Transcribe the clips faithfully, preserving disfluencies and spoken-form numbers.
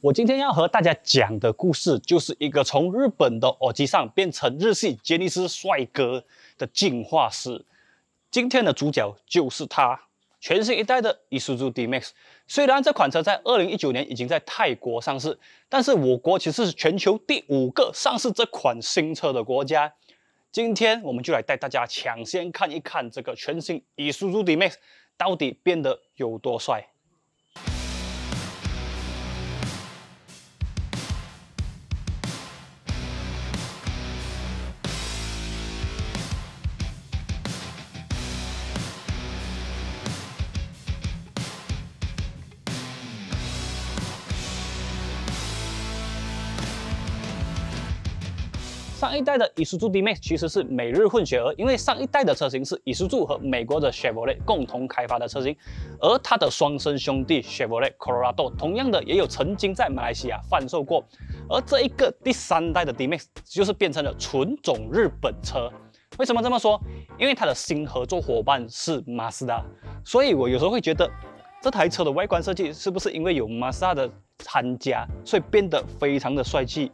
我今天要和大家讲的故事，就是一个从日本的耳机上变成日系杰尼斯帅哥的进化史。今天的主角就是他，全新一代的 Isuzu D-Max。虽然这款车在二零一九年已经在泰国上市，但是我国其实是全球第五个上市这款新车的国家。今天我们就来带大家抢先看一看这个全新 Isuzu D-Max 到底变得有多帅。 上一代的 Isuzu D-Max 其实是美日混血儿，因为上一代的车型是 Isuzu 和美国的 Chevrolet 共同开发的车型，而它的双生兄弟 Chevrolet Colorado 同样的也有曾经在马来西亚贩售过，而这一个第三代的 D-Max 就是变成了纯种日本车。为什么这么说？因为它的新合作伙伴是 Mazda， 所以我有时候会觉得这台车的外观设计是不是因为有 Mazda 的参加，所以变得非常的帅气。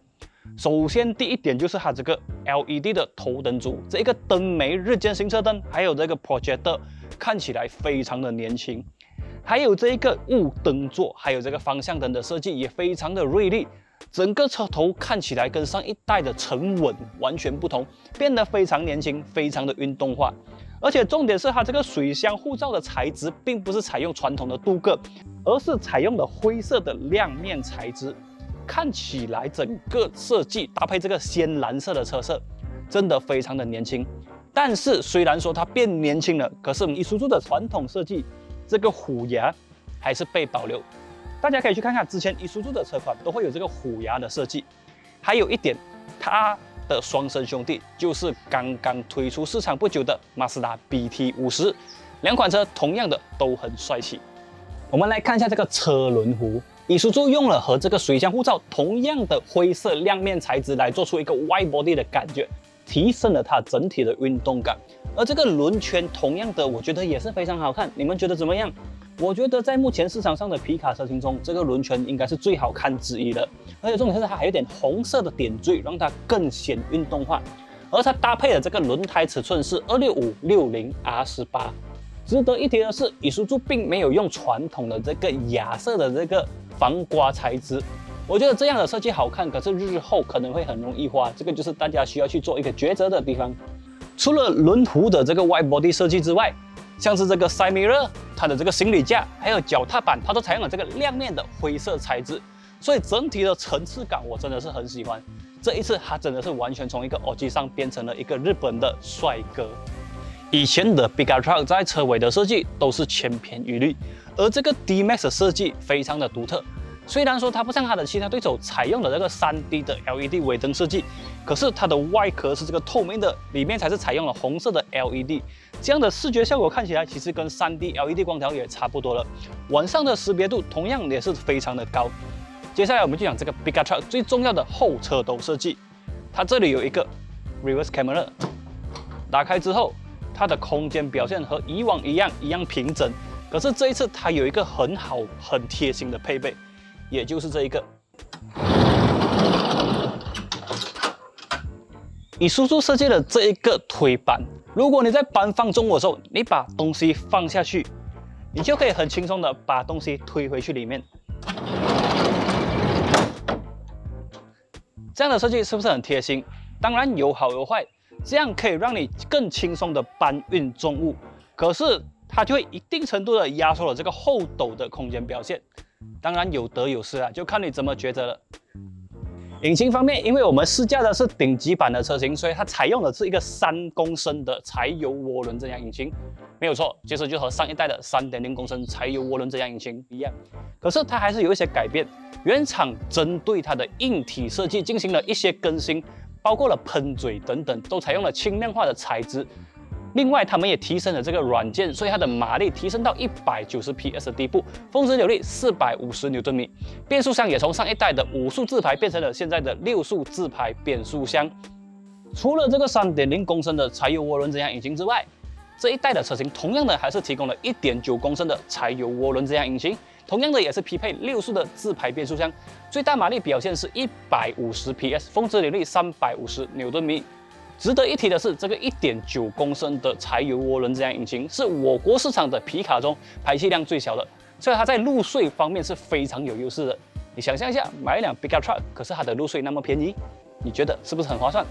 首先，第一点就是它这个 L E D 的头灯组，这一个灯眉、日间行车灯，还有这个 projector， 看起来非常的年轻。还有这一个雾灯座，还有这个方向灯的设计也非常的锐利。整个车头看起来跟上一代的沉稳完全不同，变得非常年轻，非常的运动化。而且重点是它这个水箱护罩的材质并不是采用传统的镀铬，而是采用了灰色的亮面材质。 看起来整个设计搭配这个鲜蓝色的车色，真的非常的年轻。但是虽然说它变年轻了，可是Isuzu的传统设计，这个虎牙还是被保留。大家可以去看看之前Isuzu的车款都会有这个虎牙的设计。还有一点，它的双生兄弟就是刚刚推出市场不久的Mazda B T 五十，两款车同样的都很帅气。我们来看一下这个车轮弧。 Isuzu用了和这个水箱护罩同样的灰色亮面材质来做出一个 wide body 的感觉，提升了它整体的运动感。而这个轮圈同样的，我觉得也是非常好看。你们觉得怎么样？我觉得在目前市场上的皮卡车型中，这个轮圈应该是最好看之一的。而且重点是它还有点红色的点缀，让它更显运动化。而它搭配的这个轮胎尺寸是二六五 六零 R 十八。值得一提的是 ，Isuzu 并没有用传统的这个亚瑟的这个 防刮材质，我觉得这样的设计好看，可是日后可能会很容易花，这个就是大家需要去做一个抉择的地方。除了轮毂的这个 wide body 设计之外，像是这个 side mirror， 它的这个行李架还有脚踏板，它都采用了这个亮面的灰色材质，所以整体的层次感我真的是很喜欢。这一次它真的是完全从一个耳机上变成了一个日本的帅哥。 以前的 Big Truck 在车尾的设计都是千篇一律，而这个 D-Max 的设计非常的独特。虽然说它不像它的其他对手采用了这个 三D 的 L E D 尾灯设计，可是它的外壳是这个透明的，里面才是采用了红色的 L E D， 这样的视觉效果看起来其实跟 三D L E D 光条也差不多了。晚上的识别度同样也是非常的高。接下来我们就讲这个 Big Truck 最重要的后车斗设计，它这里有一个 Reverse Camera， 打开之后， 它的空间表现和以往一样一样平整，可是这一次它有一个很好、很贴心的配备，也就是这一个。Isuzu设计的这一个推板，如果你在搬放重物的时候，你把东西放下去，你就可以很轻松的把东西推回去里面。这样的设计是不是很贴心？当然有好有坏。 这样可以让你更轻松的搬运重物，可是它就会一定程度的压缩了这个后斗的空间表现。当然有得有失啊，就看你怎么抉择了。引擎方面，因为我们试驾的是顶级版的车型，所以它采用的是一个三公升的柴油涡轮增压引擎，没有错，其实就和上一代的 三点零公升柴油涡轮增压引擎一样。可是它还是有一些改变，原厂针对它的硬体设计进行了一些更新。 包括了喷嘴等等，都采用了轻量化的材质。另外，他们也提升了这个软件，所以它的马力提升到一百九十 P S 的地步，峰值扭力四百五十牛顿米。变速箱也从上一代的五速自排变成了现在的六速自排变速箱。除了这个 三点零公升的柴油涡轮增压引擎之外，这一代的车型同样的还是提供了 一点九公升的柴油涡轮增压引擎，同样的也是匹配六速的自排变速箱，最大马力表现是一百五十 P S， 峰值扭力三百五十牛顿米。 值得一提的是，这个 一点九公升的柴油涡轮增压引擎是我国市场的皮卡中排气量最小的，所以它在路税方面是非常有优势的。你想象一下，买一辆 pickup truck， 可是它的路税那么便宜，你觉得是不是很划算？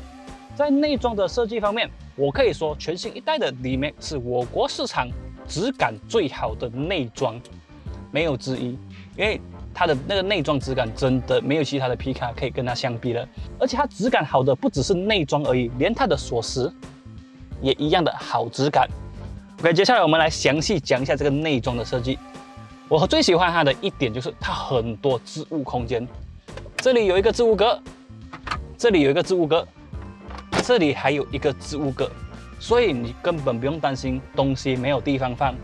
在内装的设计方面，我可以说全新一代的 D-Max 是我国市场质感最好的内装，没有之一，因为 它的那个内装质感真的没有其他的皮卡可以跟它相比了，而且它质感好的不只是内装而已，连它的锁匙也一样的好质感。OK， 接下来我们来详细讲一下这个内装的设计。我最喜欢它的一点就是它很多置物空间，这里有一个置物格，这里有一个置物格，这里还有一个置物格，所以你根本不用担心东西没有地方放。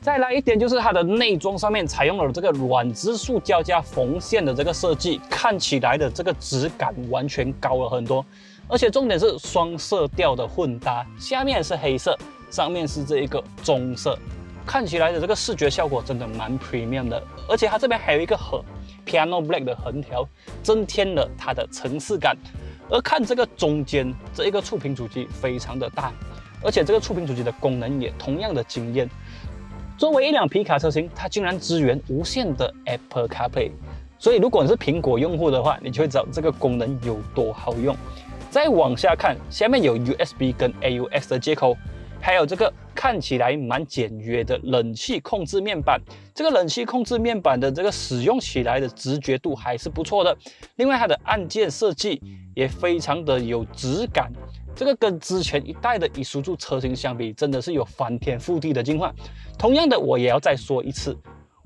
再来一点就是它的内装上面采用了这个软质塑胶加缝线的这个设计，看起来的这个质感完全高了很多。而且重点是双色调的混搭，下面是黑色，上面是这一个棕色，看起来的这个视觉效果真的蛮 premium 的。而且它这边还有一个横 piano black 的横条，增添了它的层次感。而看这个中间这一个触屏主机非常的大，而且这个触屏主机的功能也同样的惊艳。 作为一辆皮卡车型，它竟然支援无线的 Apple CarPlay， 所以如果你是苹果用户的话，你就会知道这个功能有多好用。再往下看，下面有 U S B 跟 A U X 的接口，还有这个看起来蛮简约的冷气控制面板。这个冷气控制面板的这个使用起来的直觉度还是不错的。另外，它的按键设计也非常的有质感。 这个跟之前一代的Isuzu车型相比，真的是有翻天覆地的进化。同样的，我也要再说一次，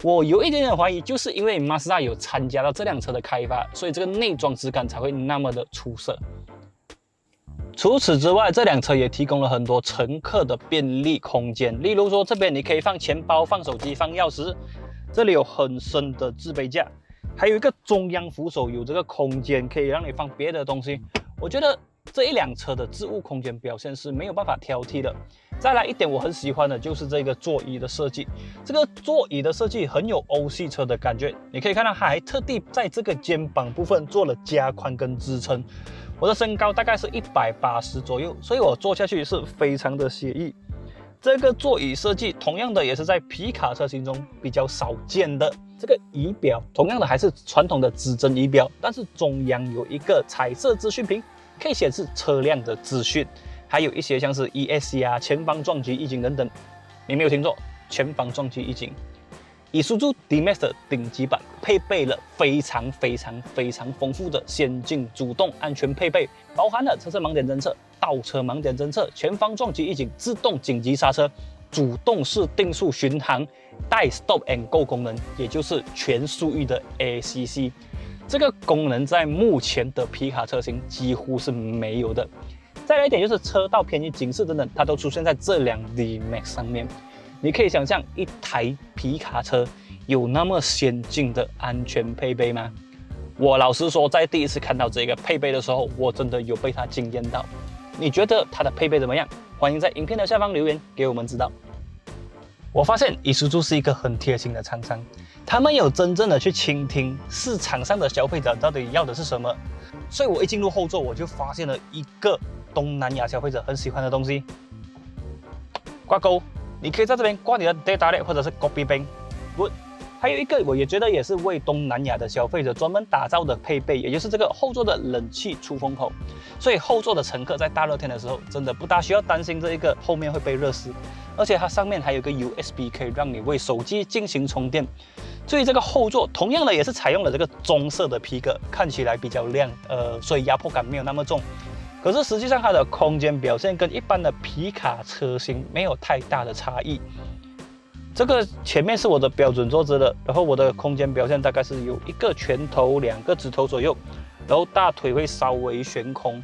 我有一点点怀疑，就是因为 Mazda 有参加到这辆车的开发，所以这个内装质感才会那么的出色。除此之外，这辆车也提供了很多乘客的便利空间，例如说这边你可以放钱包、放手机、放钥匙，这里有很深的置杯架，还有一个中央扶手，有这个空间可以让你放别的东西。我觉得 这一辆车的置物空间表现是没有办法挑剔的。再来一点我很喜欢的就是这个座椅的设计，这个座椅的设计很有欧系车的感觉。你可以看到它还特地在这个肩膀部分做了加宽跟支撑。我的身高大概是一百八十左右，所以我坐下去是非常的惬意。这个座椅设计同样的也是在皮卡车型中比较少见的。这个仪表同样的还是传统的指针仪表，但是中央有一个彩色资讯屏， 可以显示车辆的资讯，还有一些像是 E S C 啊、前方撞击预警等等。你没有听错，前方撞击预警。Isuzu D-Max 的顶级版配备了非常非常非常丰富的先进主动安全配备，包含了车身盲点侦测、倒车盲点侦测、前方撞击预警、自动紧急刹车、主动式定速巡航、带 Stop and Go 功能，也就是全速域的 A C C。 这个功能在目前的皮卡车型几乎是没有的。再来一点就是车道偏移警示等等，它都出现在这辆 D-Max 上面。你可以想象一台皮卡车有那么先进的安全配备吗？我老实说，在第一次看到这个配备的时候，我真的有被它惊艳到。你觉得它的配备怎么样？欢迎在影片的下方留言给我们知道。我发现Isuzu是一个很贴心的厂商。 他们有真正的去倾听市场上的消费者到底要的是什么，所以我一进入后座，我就发现了一个东南亚消费者很喜欢的东西——挂钩。你可以在这边挂你的 data link 或者是 copy bank。Good。还有一个，我也觉得也是为东南亚的消费者专门打造的配备，也就是这个后座的冷气出风口。所以后座的乘客在大热天的时候，真的不大需要担心这一个后面会被热死。而且它上面还有一个 U S B， 可以让你为手机进行充电。 至于这个后座，同样的也是采用了这个棕色的皮革，看起来比较亮，呃，所以压迫感没有那么重。可是实际上它的空间表现跟一般的皮卡车型没有太大的差异。这个前面是我的标准坐姿的，然后我的空间表现大概是有一个拳头、两个指头左右，然后大腿会稍微悬空。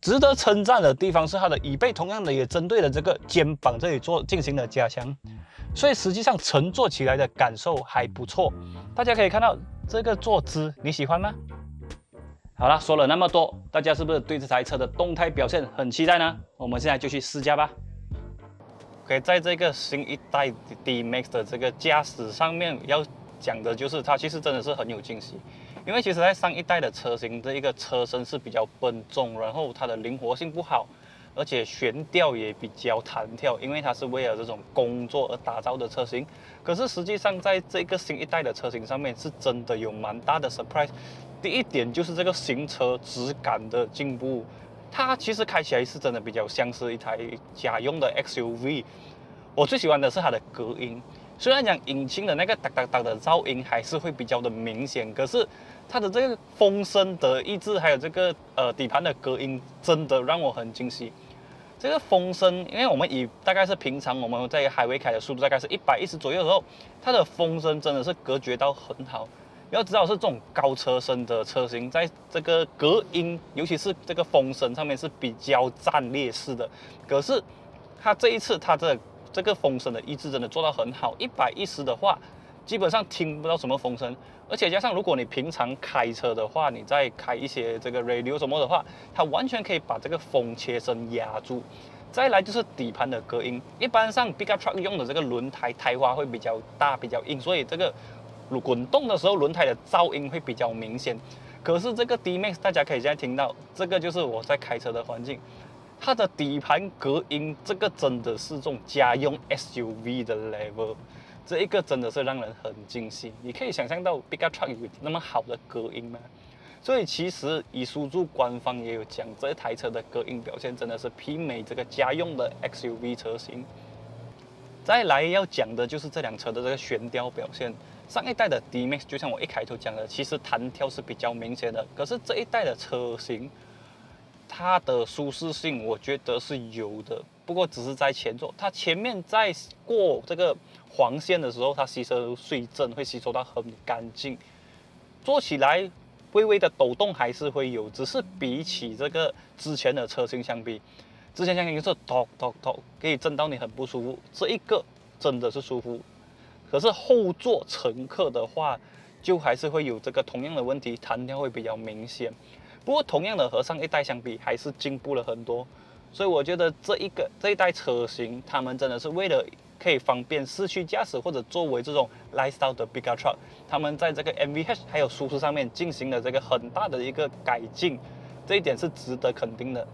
值得称赞的地方是它的椅背，同样的也针对了这个肩膀这里做进行了加强。 所以实际上乘坐起来的感受还不错，大家可以看到这个坐姿，你喜欢吗？好啦，说了那么多，大家是不是对这台车的动态表现很期待呢？我们现在就去试驾吧。OK， 在这个新一代 D-Max 的这个驾驶上面，要讲的就是它其实真的是很有惊喜。 因为其实，在上一代的车型的一个车身是比较笨重，然后它的灵活性不好，而且悬吊也比较弹跳，因为它是为了这种工作而打造的车型。可是实际上，在这个新一代的车型上面，是真的有蛮大的 surprise。第一点就是这个行车质感的进步，它其实开起来是真的比较像是一台家用的 S U V。我最喜欢的是它的隔音。 虽然讲引擎的那个哒哒哒的噪音还是会比较的明显，可是它的这个风声的抑制，还有这个呃底盘的隔音，真的让我很惊喜。这个风声，因为我们以大概是平常我们在highway开的速度大概是一百一十左右的时候，它的风声真的是隔绝到很好。你要知道是这种高车身的车型，在这个隔音，尤其是这个风声上面是比较占劣势的。可是它这一次它的 这个风声的抑制真的做到很好， 一百一十的话，基本上听不到什么风声，而且加上如果你平常开车的话，你再开一些这个 radio 什么的话，它完全可以把这个风切声压住。再来就是底盘的隔音，一般上 pickup truck 用的这个轮胎胎花会比较大、比较硬，所以这个滚动的时候轮胎的噪音会比较明显。可是这个 D-Max 大家可以现在听到，这个就是我在开车的环境。 它的底盘隔音，这个真的是这种家用 S U V 的 level， 这一个真的是让人很惊喜。你可以想象到 pickup truck 有那么好的隔音吗？所以其实Isuzu官方也有讲，这台车的隔音表现真的是媲美这个家用的 S U V 车型。再来要讲的就是这辆车的这个悬吊表现。上一代的 D-Max 就像我一开头讲的，其实弹跳是比较明显的，可是这一代的车型， 它的舒适性我觉得是有的，不过只是在前座，它前面在过这个黄线的时候，它吸收碎震会吸收到很干净，坐起来微微的抖动还是会有，只是比起这个之前的车型相比，之前相比就是咚咚咚可以震到你很不舒服，这一个真的是舒服，可是后座乘客的话就还是会有这个同样的问题，弹跳会比较明显。 不过，同样的和上一代相比，还是进步了很多，所以我觉得这一个这一代车型，他们真的是为了可以方便市区驾驶或者作为这种 lifestyle 的 pickup truck， 他们在这个 M V H 还有舒适上面进行了这个很大的一个改进，这一点是值得肯定的。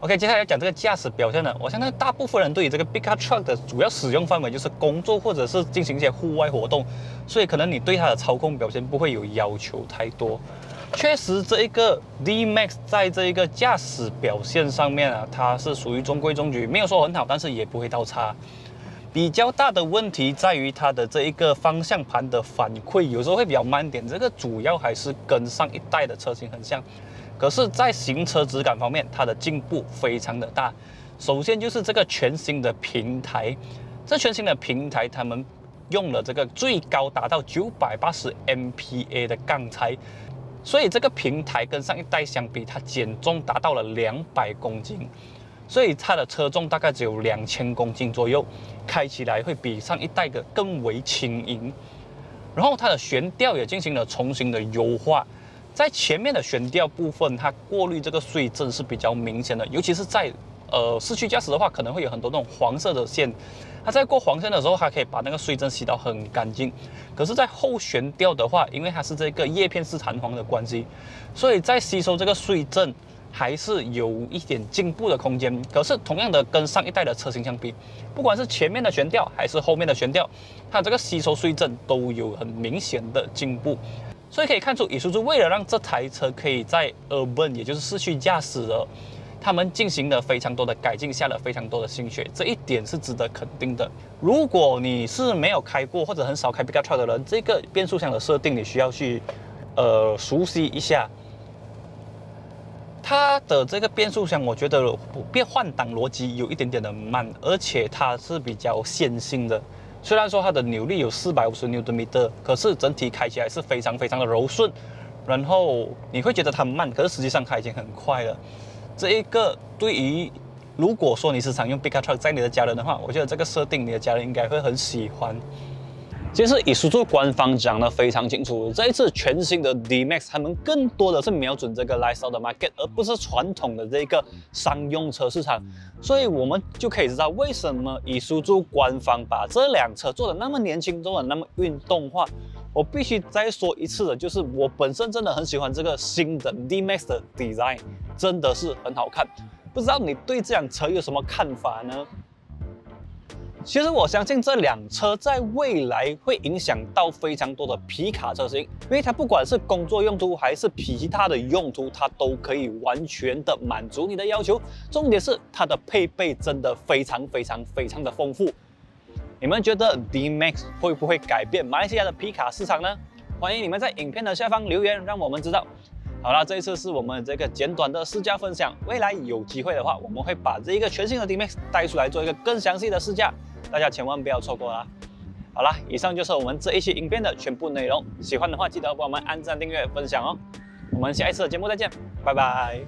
OK， 接下来讲这个驾驶表现了。我相信大部分人对于这个 pickup truck 的主要使用范围就是工作或者是进行一些户外活动，所以可能你对它的操控表现不会有要求太多。 确实，这一个 D-Max 在这一个驾驶表现上面啊，它是属于中规中矩，没有说很好，但是也不会到差。比较大的问题在于它的这一个方向盘的反馈，有时候会比较慢点。这个主要还是跟上一代的车型很像，可是，在行车质感方面，它的进步非常的大。首先就是这个全新的平台，这全新的平台，他们用了这个最高达到九百八十 M P A 的钢材。 所以这个平台跟上一代相比，它减重达到了两百公斤，所以它的车重大概只有 两千公斤左右，开起来会比上一代的更为轻盈。然后它的悬吊也进行了重新的优化，在前面的悬吊部分，它过滤这个碎震是比较明显的，尤其是在呃市区驾驶的话，可能会有很多那种黄色的线。 它在过黄线的时候，它可以把那个碎针吸到很干净。可是，在后悬吊的话，因为它是这个叶片式弹簧的关系，所以在吸收这个碎针还是有一点进步的空间。可是，同样的跟上一代的车型相比，不管是前面的悬吊还是后面的悬吊，它这个吸收碎针都有很明显的进步。所以可以看出，Isuzu为了让这台车可以在 urban， 也就是市区驾驶的。 他们进行了非常多的改进，下了非常多的心血，这一点是值得肯定的。如果你是没有开过或者很少开 pickup truck 的人，这个变速箱的设定你需要去呃熟悉一下。它的这个变速箱，我觉得变换挡逻辑有一点点的慢，而且它是比较线性的。虽然说它的扭力有四百五十牛顿米，可是整体开起来是非常非常的柔顺。然后你会觉得它慢，可是实际上它已经很快了。 这一个对于，如果说你时常用 pickup truck 载你的家人的话，我觉得这个设定你的家人应该会很喜欢。其实 Isuzu 官方讲的非常清楚，这一次全新的 D-Max 他们更多的是瞄准这个 lifestyle 的 market， 而不是传统的这个商用车市场。所以我们就可以知道为什么 Isuzu 官方把这辆车做得那么年轻，做得那么运动化。 我必须再说一次的，就是我本身真的很喜欢这个新的 D-Max 的 design， 真的是很好看。不知道你对这辆车有什么看法呢？其实我相信这辆车在未来会影响到非常多的皮卡车型，因为它不管是工作用途还是其他的用途，它都可以完全的满足你的要求。重点是它的配备真的非常非常非常的丰富。 你们觉得 D-Max 会不会改变马来西亚的皮卡市场呢？欢迎你们在影片的下方留言，让我们知道。好啦，这一次是我们这个简短的试驾分享，未来有机会的话，我们会把这一个全新的 D-Max 带出来做一个更详细的试驾，大家千万不要错过啦。好啦，以上就是我们这一期影片的全部内容，喜欢的话记得帮我们按赞、订阅、分享哦。我们下一次的节目再见，拜拜。